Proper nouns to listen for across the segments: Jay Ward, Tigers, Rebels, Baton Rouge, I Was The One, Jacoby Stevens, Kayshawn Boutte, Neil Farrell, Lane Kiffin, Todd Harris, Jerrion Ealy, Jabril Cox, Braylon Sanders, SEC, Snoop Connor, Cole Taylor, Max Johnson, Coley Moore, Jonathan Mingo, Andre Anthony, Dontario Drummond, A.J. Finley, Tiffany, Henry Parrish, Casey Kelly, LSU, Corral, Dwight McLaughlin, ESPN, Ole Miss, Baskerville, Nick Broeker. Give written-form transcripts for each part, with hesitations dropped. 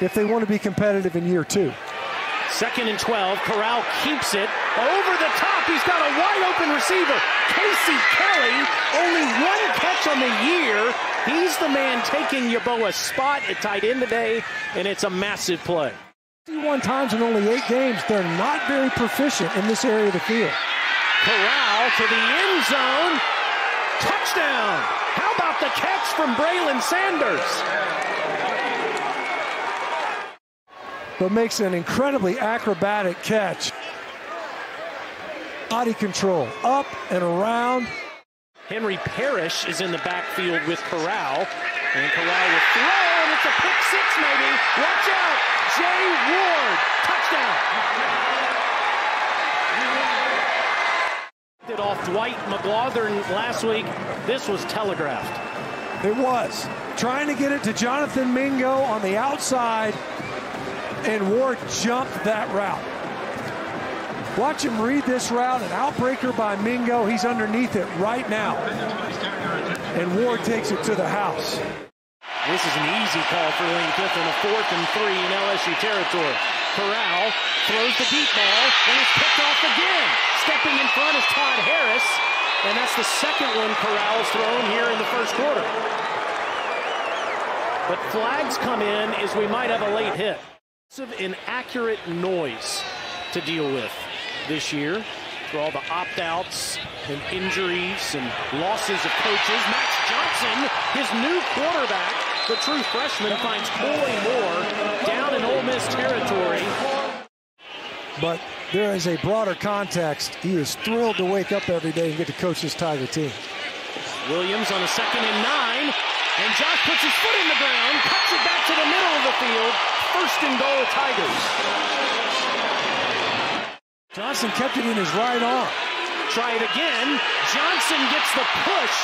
if they want to be competitive in year two. Second and 12, Corral keeps it over the top. He's got a wide open receiver. Casey Kelly, only one catch on the year. He's the man taking Yaboah's spot at tight end today, and it's a massive play. 51 times in only 8 games, they're not very proficient in this area of the field. Corral to the end zone. Touchdown! How about the catch from Braylon Sanders? But makes an incredibly acrobatic catch. Body control, up and around. Henry Parrish is in the backfield with Corral. And Corral will throw, and it's a pick six maybe. Watch out, Jay Ward, touchdown. Did off Dwight McLaughlin last week. This was telegraphed. It was. Trying to get it to Jonathan Mingo on the outside. And Ward jumped that route. Watch him read this route. An outbreaker by Mingo. He's underneath it right now. And Ward takes it to the house. This is an easy call for Lane Kiffin. A 4th and 3 in LSU territory. Corral throws the deep ball, and it's picked off again. Stepping in front is Todd Harris. And that's the second one Corral has thrown here in the first quarter. But flags come in as we might have a late hit. Inaccurate noise to deal with this year for all the opt-outs and injuries and losses of coaches. Max Johnson, his new quarterback, the true freshman, finds Coley Moore down in Ole Miss territory. But there is a broader context. He is thrilled to wake up every day and get to coach this Tiger team. Williams on a 2nd and 9. And Josh puts his foot in the ground, cuts it back to the middle of the field. 1st and goal, Tigers. Johnson kept it in his right arm. Try it again. Johnson gets the push.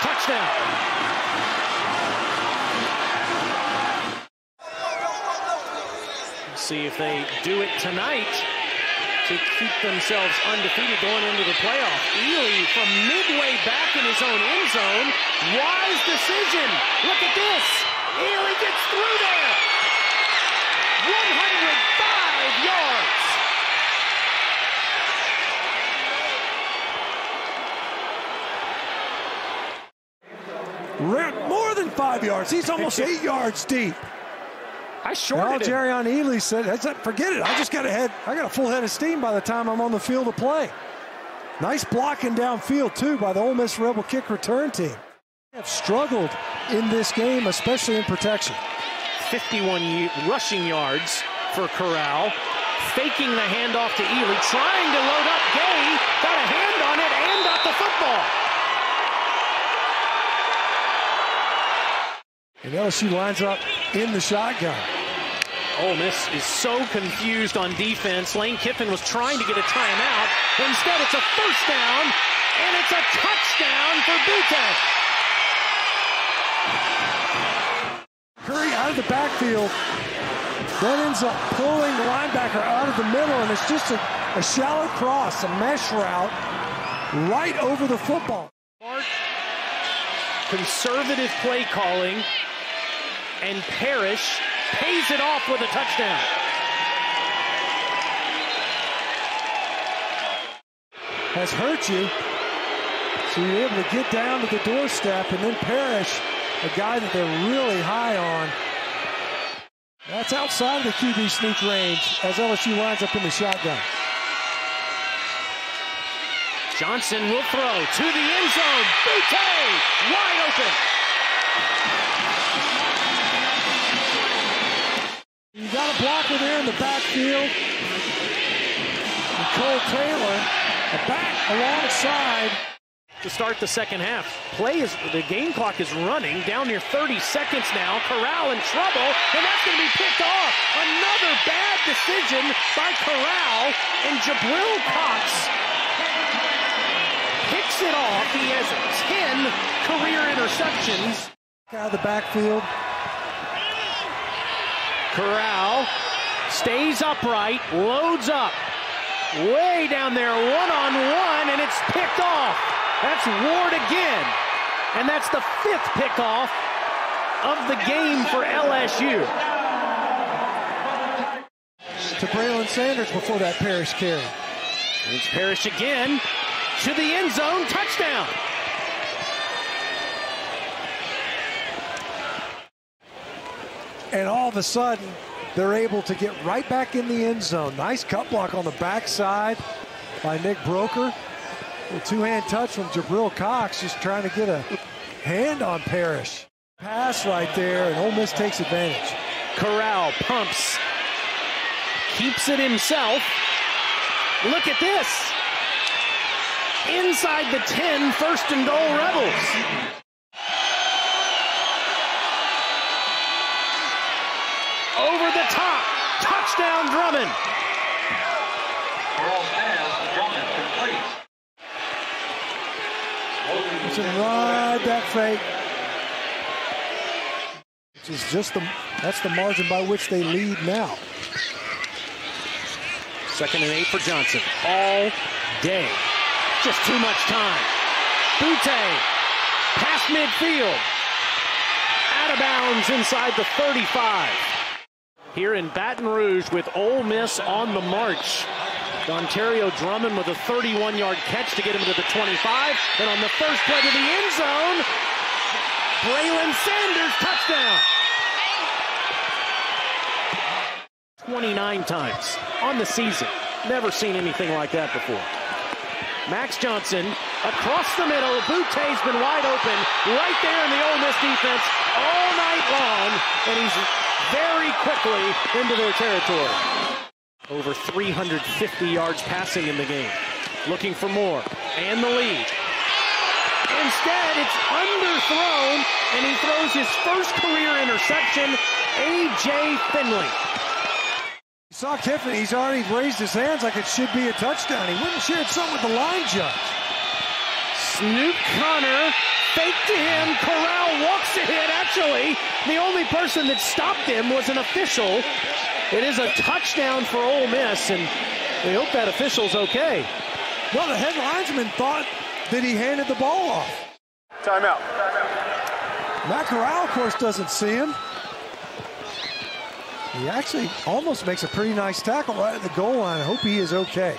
Touchdown. Let's see if they do it tonight to keep themselves undefeated going into the playoff. Ealy from midway back in his own end zone. Wise decision. Look at this. Ealy gets through there. 105 yards. More than 5 yards. He's almost 8 yards deep. I shorted it. Jerrion Ealy said, forget it. I just got a head. I got a full head of steam by the time I'm on the field to play. Nice blocking downfield, too, by the Ole Miss Rebel kick return team. They have struggled in this game, especially in protection. 51 rushing yards for Corral, faking the handoff to Ealy, trying to load up Gay, got a hand on it and got the football. And LSU lines up in the shotgun. Ole Miss is so confused on defense. Lane Kiffin was trying to get a timeout. Instead, it's a 1st down, and it's a touchdown for Boutte. Curry out of the backfield, then ends up pulling the linebacker out of the middle, and it's just a shallow cross, a mesh route, right over the football. Conservative play calling, and Parrish pays it off with a touchdown. Has hurt you, so you're able to get down to the doorstep, and then Parrish, a guy that they're really high on. That's outside of the QB sneak range as LSU lines up in the shotgun. Johnson will throw to the end zone. Boutte wide open. You got a blocker there in the backfield. And Cole Taylor, a back alongside. To start the second half. The game clock is running, down near 30 seconds now. Corral in trouble, and that's going to be picked off. Another bad decision by Corral, and Jabril Cox picks it off. He has 10 career interceptions. Out of the backfield. Corral stays upright, loads up. Way down there, one-on-one, and it's picked off. That's Ward again, and that's the 5th pickoff of the game for LSU. to Braylon Sanders before that Parrish carry. It's Parrish again to the end zone, touchdown. And all of a sudden, they're able to get right back in the end zone. Nice cut block on the backside by Nick Broeker. A two-hand touch from Jabril Cox, just trying to get a hand on Parrish. Pass right there, and Ole Miss takes advantage. Corral pumps, keeps it himself. Look at this. Inside the 10, first and goal, Rebels. Over the top, touchdown Drummond. It's a right back fake. Which is just that's the margin by which they lead now. Second and 8 for Johnson all day. Just too much time. Boutte, past midfield. Out of bounds inside the 35. Here in Baton Rouge with Ole Miss on the march. Dontario Drummond with a 31-yard catch to get him to the 25. And on the first play to the end zone, Braylon Sanders, touchdown. 29 times on the season. Never seen anything like that before. Max Johnson across the middle. Boutte's been wide open right there in the Ole Miss defense all night long. And he's very quickly into their territory. Over 350 yards passing in the game. Looking for more and the lead. Instead, it's underthrown, and he throws his first career interception, A.J. Finley. You saw Tiffany, he's already raised his hands like it should be a touchdown. He wouldn't share something with the line judge. Snoop Connor, fake to him, Corral walks ahead. Actually, the only person that stopped him was an official. It is a touchdown for Ole Miss, and we hope that official's okay. Well, the head linesman thought that he handed the ball off. Timeout. Matt Corral, of course, doesn't see him. He actually almost makes a pretty nice tackle right at the goal line. I hope he is okay.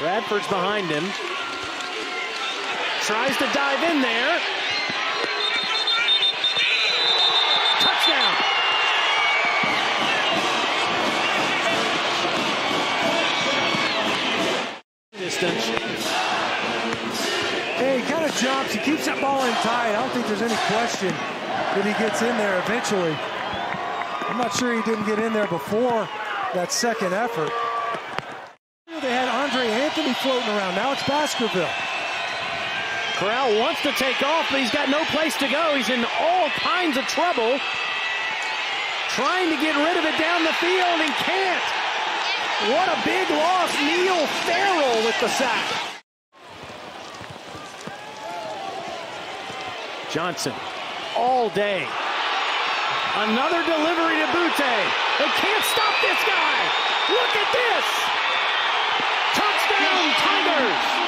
Bradford's behind him. Tries to dive in there. Touchdown. Distance. Hey, he kind of jumps. He keeps that ball in tight. I don't think there's any question that he gets in there eventually. I'm not sure he didn't get in there before that second effort. They had Andre Anthony floating around. Now it's Baskerville. Corral wants to take off, but he's got no place to go. He's in all kinds of trouble. Trying to get rid of it down the field and can't. What a big loss. Neil Farrell with the sack. Johnson all day. Another delivery to Boutte. They can't stop this guy. Look at this. Touchdown, Tigers.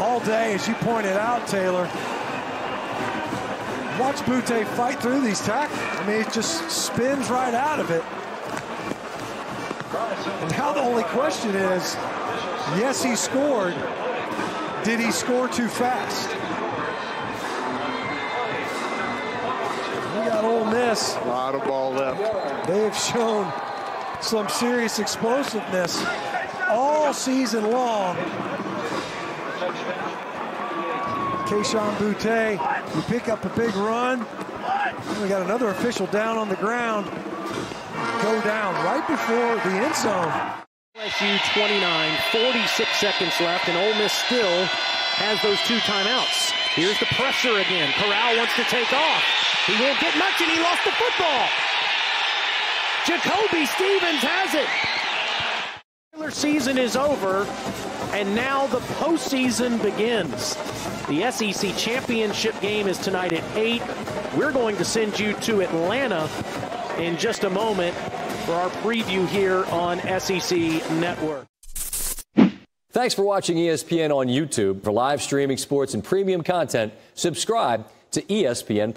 All day, as you pointed out, Taylor. Watch Boutte fight through these tackles. I mean, it just spins right out of it. And now the only question is, yes, he scored. Did he score too fast? We got Ole Miss. A lot of ball left. They have shown some serious explosiveness all season long. Kayshawn Boutte, we pick up a big run. We got another official down on the ground. Go down right before the end zone. LSU 29, 46 seconds left, and Ole Miss still has those two timeouts. Here's the pressure again. Corral wants to take off. He won't get much, and he lost the football. Jacoby Stevens has it. Regular season is over. And now the postseason begins. The SEC championship game is tonight at 8. We're going to send you to Atlanta in just a moment for our preview here on SEC Network. Thanks for watching ESPN on YouTube. For live streaming, sports, and premium content, subscribe to ESPN+.